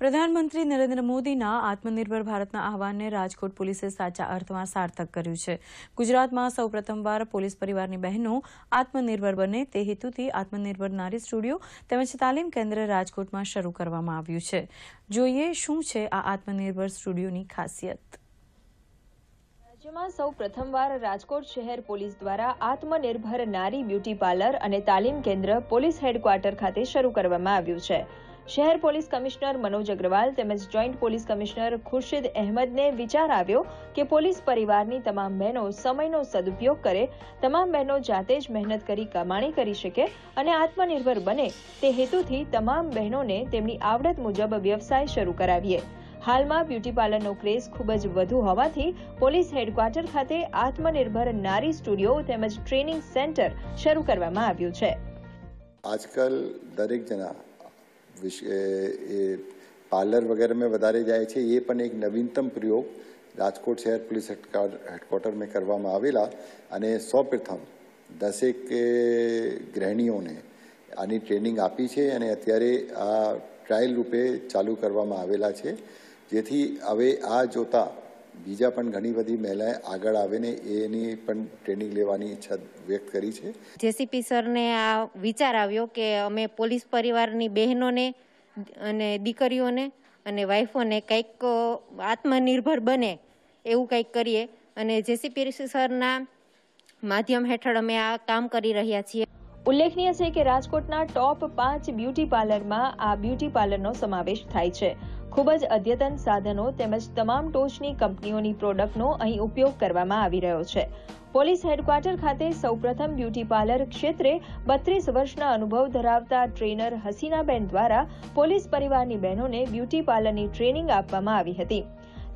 પ્રધાનમંત્રી નરેન્દ્ર મોદીના આત્મનિર્ભર ભારતના આહવાનને રાજકોટ પોલીસે સાચા અર્થમાં સાર્થક કર્યું છે। ગુજરાતમાં સૌપ્રથમવાર પોલીસ પરિવારની બહેનો આત્મનિર્ભર બને તે હેતુથી આત્મનિર્ભર નારી સ્ટુડિયો તેમજ તાલીમ કેન્દ્ર રાજકોટમાં શરૂ કરવામાં આવ્યું છે। જોઈએ શું છે આ આત્મનિર્ભર સ્ટુડિયોની ખાસિયત। રાજ્યમાં સૌપ્રથમવાર રાજકોટ શહેર પોલીસ દ્વારા આત્મનિર્ભર નારી બ્યુટી પાર્લર અને તાલીમ કેન્દ્ર પોલીસ હેડક્વાર્ટર ખાતે શરૂ કરવામાં આવ્યું છે। शहर पुलिस कमिश्नर मनोज अग्रवाज તેમજ joint police commissioner Khurshid Ahmed ने विचार आव्यो के पुलिस परिवारनी तमाम बहनों समयनो सदुपयोग करे, तमाम बहनों जाते ज मेहनत करी कमाणी करी शके अने आत्मनिर्भर बने ते हेतुथी तमाम बहनोने તેમની आवडत मुजब व्यवसाय शरू करावीए। હાલમાં બ્યુટી પાર્લરનો ક્રેઝ ખૂબ જ વધુ હોવાથી પોલીસ હેડક્વાર્ટર ખાતે આત્મનિર્ભર નારી સ્ટુડિયો તેમજ ટ્રેનિંગ સેન્ટર શરૂ કરવામાં આવ્યું છે। આજકાલ દરેક જણા पार्लर वगैरह में वधारे जाए छे। ये पण एक नवीनतम प्रयोग राजकोट शहर पुलिस हेडक्वार्टर में करवामां आवेला अने सौप्रथम 10 गृहिणीओने आनी ट्रेनिंग आपी छे अने अत्यारे आ ट्रायल रूपे चालू करवामां आवेला छे, जेथी हवे आ जोता बीजा पण घणी बधी महिलाएं आगळ आवीने एनी पण ट्रेनिंग लेवानी इच्छा व्यक्त करी छे। जेसीपी सर ने आ विचार आव्यो के अमे पोलीस परिवारनी बहनोने अने दीकरीओने अने वाइफोने कंईक आत्मनिर्भर बने एवुं कंईक करीए अने जेसीपी सरना माध्यम हेठळ अमे आ काम करी रह्या छीए। उल्लेखनीय छे के राजकोटना टॉप 5 ब्यूटी पार्लरमां आ ब्यूटी पार्लरनो समावेश थाय छे। ખૂબ જ અદ્યતન સાધનો તેમજ તમામ ટોચની કંપનીઓની પ્રોડક્ટનો અહીં ઉપયોગ કરવામાં આવી રહ્યો છે। પોલીસ હેડક્વાર્ટર ખાતે સૌપ્રથમ બ્યુટી પાર્લર ક્ષેત્રે 32 વર્ષના અનુભવ ધરાવતા ટ્રેનર હસીનાબેન દ્વારા પોલીસ પરિવારની બહેનોને બ્યુટી પાર્લરની ટ્રેનિંગ આપવામાં આવી હતી।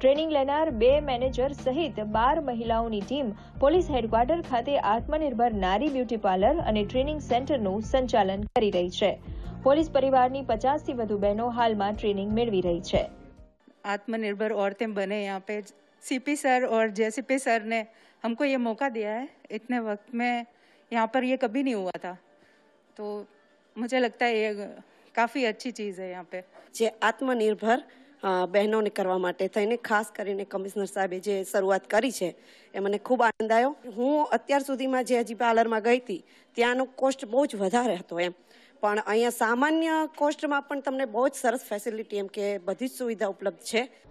ટ્રેનિંગ લેનાર 2 મેનેજર સહિત 12 મહિલાઓની ટીમ પોલીસ હેડક્વાર્ટર ખાતે આત્મનિર્ભર નારી બ્યુટી પાર્લર અને ટ્રેનિંગ સેન્ટરનું સંચાલન કરી રહી છે। पुलिस परिवार की 50 से વધુ બહેનો હાલમાં ટ્રેનિંગ મેળવી रही है। आत्मनिर्भर औरतें बने यहाँ पे सीपी सर और जेसीपी सर ने हमको ये मौका दिया है। इतने वक्त में यहाँ पर ये कभी नहीं हुआ था, तो मुझे लगता है ये काफ़ी अच्छी चीज़ है। यहाँ पे जे आत्मनिर्भर बहनों ने करवा माटे थईने खास करीने कमिश्नर साहेबे जे शरूआत करी छे ए मने खूब आनंद आव्यो। हूँ अत्यार सुधीमां जे हजी पार्लरमां गई थी त्यानो कोस्ट बहु ज वधारे हतो एम, पण अहींया सामान्य कोस्टमां पण तमने बहु ज सरस फेसिलिटी एम के बधी ज सुविधा उपलब्ध छे।